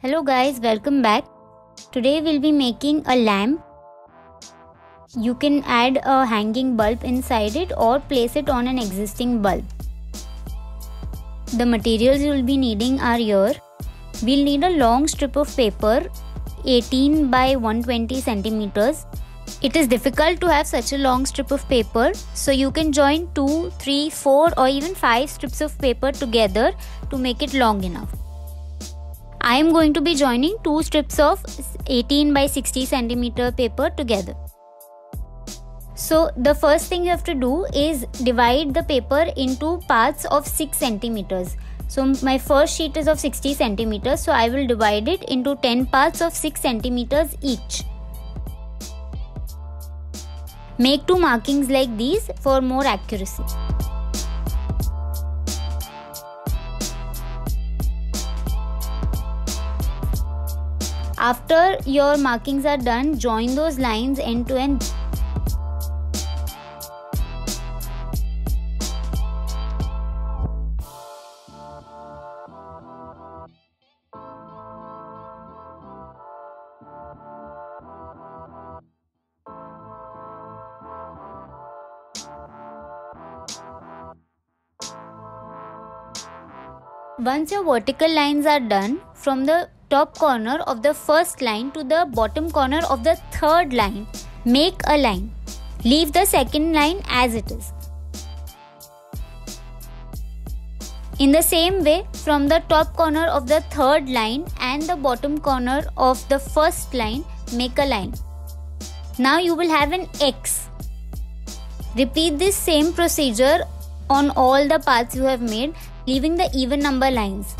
Hello guys, welcome back. Today we'll be making a lamp. You can add a hanging bulb inside it or place it on an existing bulb. The materials you'll be needing are here. We'll need a long strip of paper, 18 by 120 centimeters. It is difficult to have such a long strip of paper, so you can join 2, 3, 4 or even 5 strips of paper together to make it long enough. I am going to be joining 2 strips of 18 by 60 centimeter paper together. So the first thing you have to do is divide the paper into parts of 6 centimeters. So my first sheet is of 60 centimeters, so I will divide it into 10 parts of 6 centimeters each. Make 2 markings like these for more accuracy. After your markings are done, join those lines end to end. Once your vertical lines are done, from the top corner of the first line to the bottom corner of the third line, make a line. Leave the second line as it is. In the same way, from the top corner of the third line and the bottom corner of the first line, make a line. Now you will have an X. Repeat this same procedure on all the paths you have made, leaving the even number lines.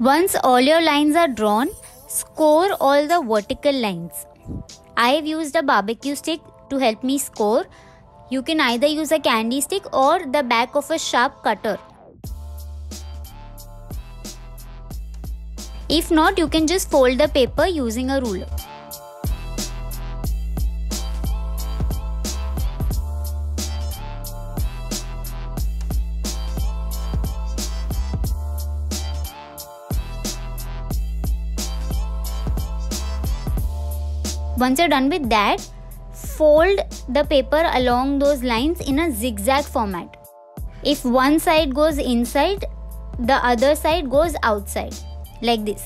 Once all your lines are drawn, score all the vertical lines. I have used a barbecue stick to help me score. You can either use a candy stick or the back of a sharp cutter. If not, you can just fold the paper using a ruler. Once you're done with that, fold the paper along those lines in a zigzag format. If one side goes inside, the other side goes outside, like this.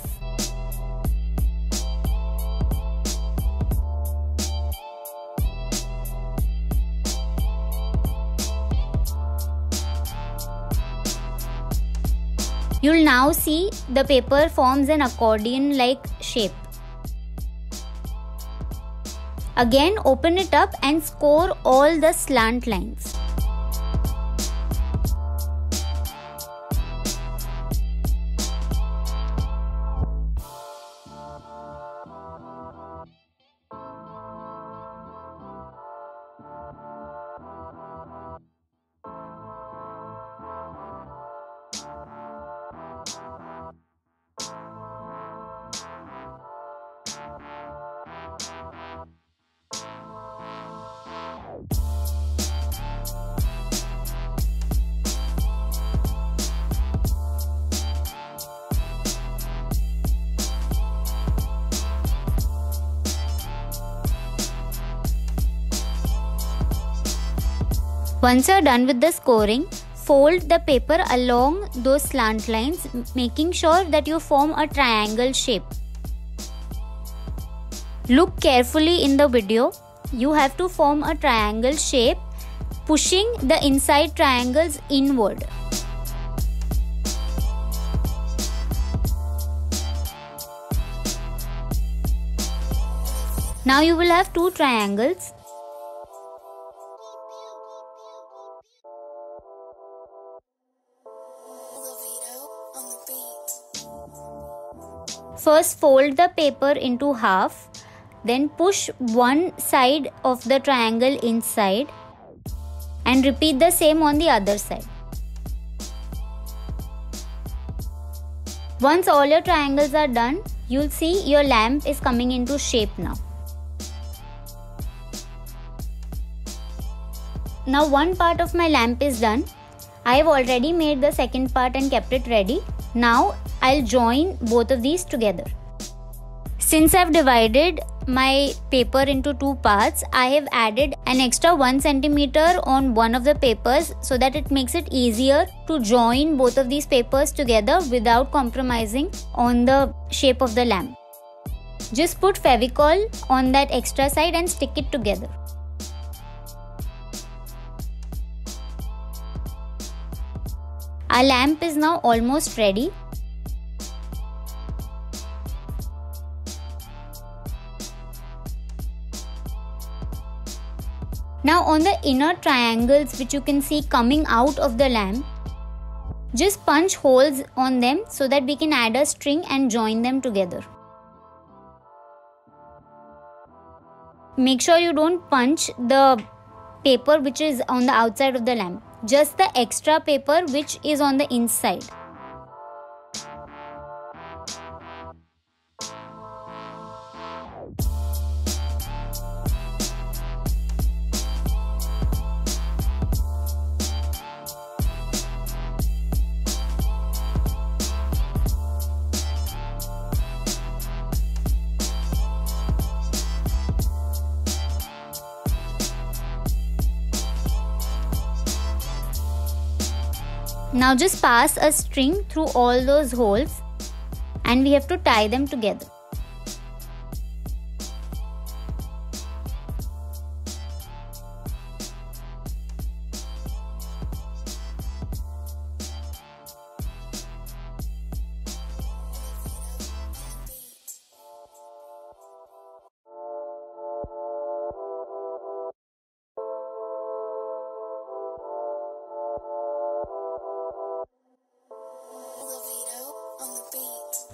You'll now see the paper forms an accordion-like shape. Again, open it up and score all the slant lines. Once you're done with the scoring, fold the paper along those slant lines, making sure that you form a triangle shape. Look carefully in the video. You have to form a triangle shape, pushing the inside triangles inward. Now you will have 2 triangles. First, fold the paper into half, then push one side of the triangle inside and repeat the same on the other side. Once all your triangles are done, you'll see your lamp is coming into shape now. Now one part of my lamp is done. I have already made the second part and kept it ready. Now I'll join both of these together. Since I've divided my paper into two parts, I have added an extra 1 centimeter on one of the papers so that it makes it easier to join both of these papers together without compromising on the shape of the lamp. Just put Fevicol on that extra side and stick it together. Our lamp is now almost ready. Now on the inner triangles, which you can see coming out of the lamp, just punch holes on them so that we can add a string and join them together. Make sure you don't punch the paper which is on the outside of the lamp. Just the extra paper which is on the inside. Now just pass a string through all those holes and we have to tie them together.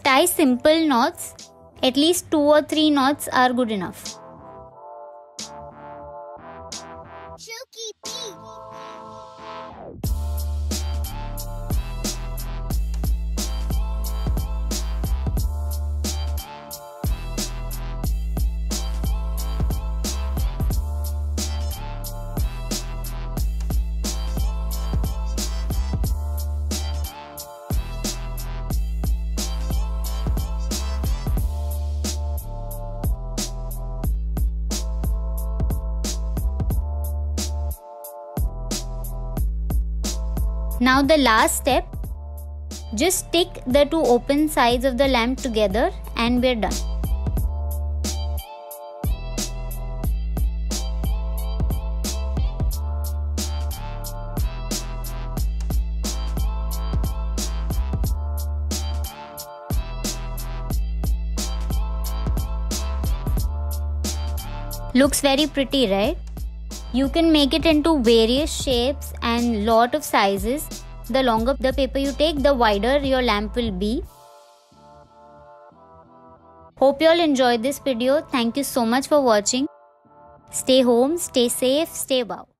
Tie simple knots, at least 2 or 3 knots are good enough. Now the last step, just stick the two open sides of the lamp together and we're done. Looks very pretty, right? You can make it into various shapes and lot of sizes. The longer the paper you take, the wider your lamp will be. Hope you all enjoyed this video. Thank you so much for watching. Stay home, stay safe, stay wow.